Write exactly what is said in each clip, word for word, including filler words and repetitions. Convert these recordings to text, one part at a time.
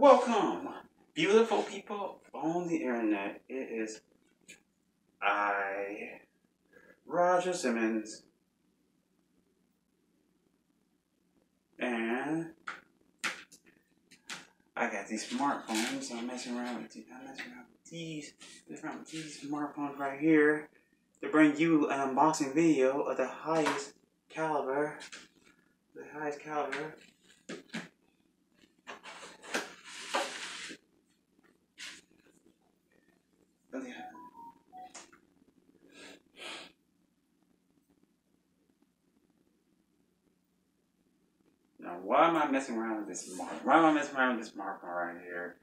Welcome, beautiful people on the internet. It is I, Roger Simmons, and I got these smartphones. So I'm messing around with these. I'm messing around with these. Messing around with these smartphones right here to bring you an unboxing video of the highest caliber. The highest caliber. Now, why am I messing around with this smartphone? Why am I messing around with this smartphone right here?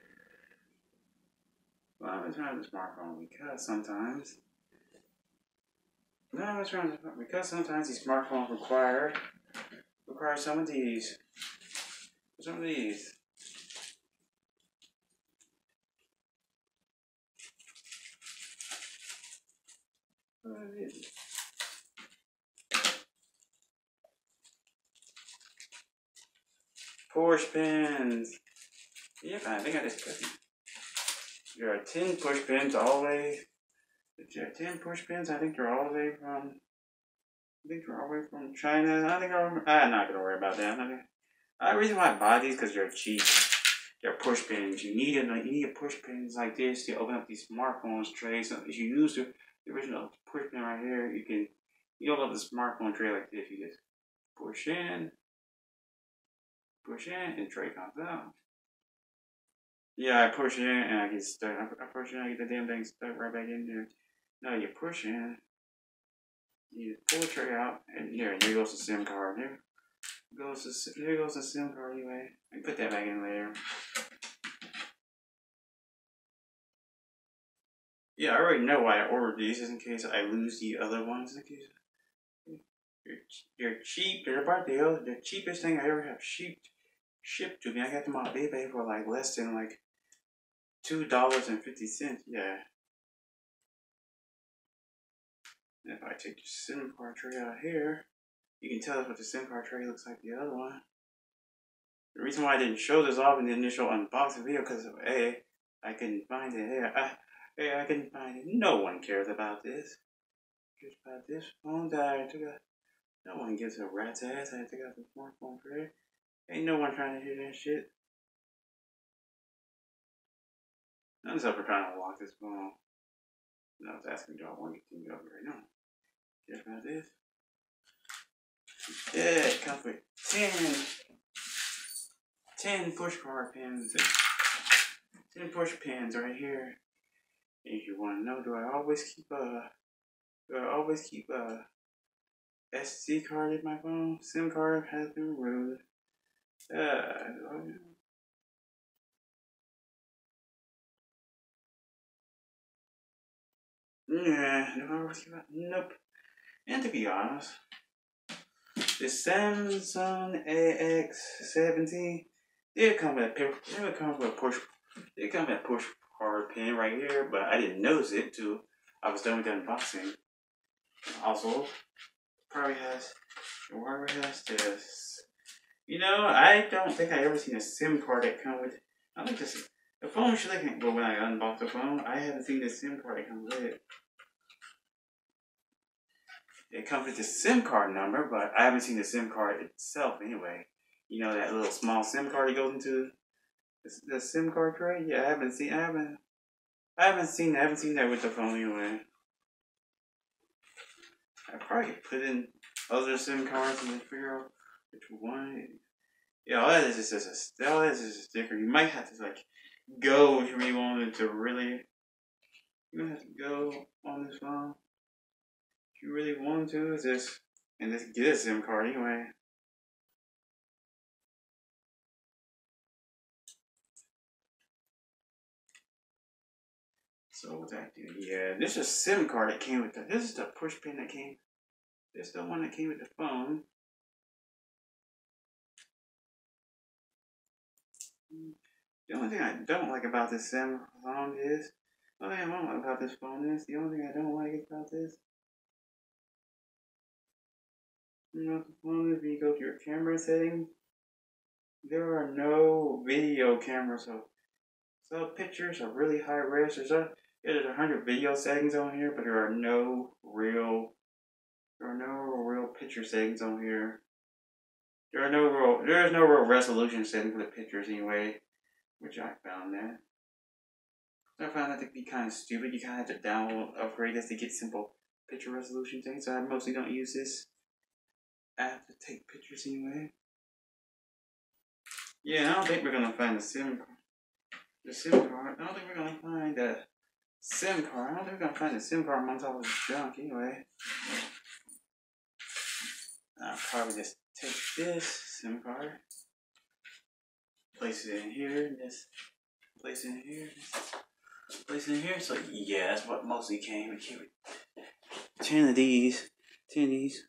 Well, I'm messing around with this smartphone because sometimes. No, I'm messing around with this smartphone because sometimes these smartphones require require some of these, some of these. What is it? Push pins. Yep, I think I just put them. There are ten push pins always. There are ten push pins. I think they're all the way from. I think they're all the way from China. I think I'm. I'm not gonna worry about that. Gonna, uh, the reason why I buy these because they're cheap. They're push pins. You need a, You need a push pins like this to open up these smartphones trays. So if you use the The original push pin right here, you can, you don't have the smartphone tray like this, you just push in, push in, and tray comes out. Yeah, I push in and I get stuck, I push in, I get the damn thing stuck right back in there. No, you push in, you pull the tray out, and here, here goes the SIM card, there goes the, there goes the SIM card anyway. I put that back in later. Yeah, I already know why I ordered these, just in case I lose the other ones. In case they're, they're cheap. They're about the the cheapest thing I ever have shipped shipped to me. I got them on eBay for like less than like two dollars and fifty cents. Yeah. And if I take the SIM card tray out here, you can tell us what the SIM card tray looks like. The other one. The reason why I didn't show this off in the initial unboxing video because a I couldn't find it here. I, Hey, I couldn't find it. No one cares about this. Cares about this phone that I took out. No one gives a rat's ass. I took out the smartphone for it. Ain't no one trying to hear that shit. None's ever trying to lock this phone. And I was asking, do I want to get over right now? Cares about this? Yeah, it comes with ten. Ten push card pins. Ten push pins right here. If you want to know, do I always keep a, do I always keep a S D card in my phone? SIM card has been removed. Uh, do I, yeah, do I always keep that? Nope. And to be honest, the Samsung A X seventeen, it comes with a, it comes with a push, it comes with a push card pin right here, but I didn't notice it till I was done with the unboxing. Also, probably has, whoever has this. You know, I don't think I ever seen a SIM card that come with. I think this the phone should like, but when I unbox the phone, I haven't seen the SIM card that comes with it. It comes with the SIM card number, but I haven't seen the SIM card itself anyway. You know that little small SIM card it goes into. The SIM card tray? Yeah, I haven't seen. I haven't. I haven't seen. I haven't seen that with the phone anyway. I probably could put in other SIM cards and then figure out which one. Yeah, all that is is just a. All that is just a sticker. You might have to like go if you wanted to really. You might have to go on this phone. If you really want to, is this and just get a SIM card anyway. So what that do? Yeah, this is a SIM card that came with the. This is the push pin that came. This is the one that came with the phone. The only thing I don't like about this SIM phone is. The only thing I don't like about this phone is. The only thing I don't like about this. You know what the phone is? When you go to your camera setting. there are no video cameras, so so pictures are really high res. There's a there's a hundred video settings on here, but there are no real there are no real picture settings on here. There are no real there is no real resolution setting for the pictures anyway, which I found that. So I found that to be kind of stupid. You kind of have to download, upgrade this to get simple picture resolution things. So I mostly don't use this. I have to take pictures anyway. Yeah, I don't think we're gonna find the SIM card. The SIM card. I don't think we're gonna find the SIM card. I don't think we're gonna find the SIM card amongst all this junk anyway. I'll probably just take this SIM card, place it in here, and just place it in here, place it in here. So yeah, that's what mostly came. It came with ten of these, ten of these.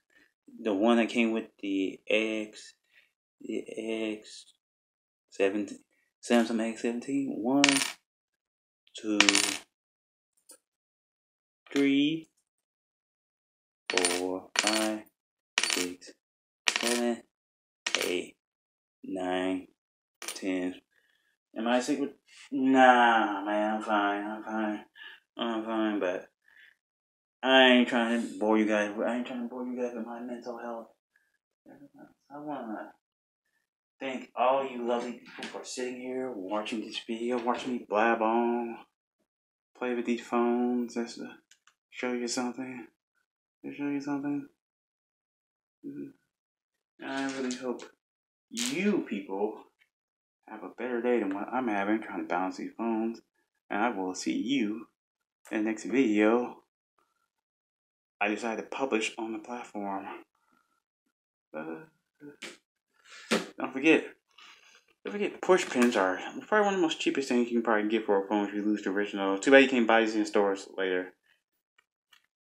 The one that came with the X, the X seventeen, Samsung A X seventeen. One, two, three, four, five, six, seven, eight, nine, ten. Am I sick with? Nah, man, I'm fine. I'm fine. I'm fine, but. I ain't trying to bore you guys. I ain't trying to bore you guys with my mental health. I want to thank all you lovely people for sitting here, watching this video, watching me blab on, play with these phones, just to show you something. To show you something. I really hope you people have a better day than what I'm having trying to balance these phones. And I will see you in the next video. I decided to publish on the platform. Uh, don't forget, don't forget, push pins are probably one of the most cheapest things you can probably get for a phone if you lose the original. Too bad you can't buy these in stores later.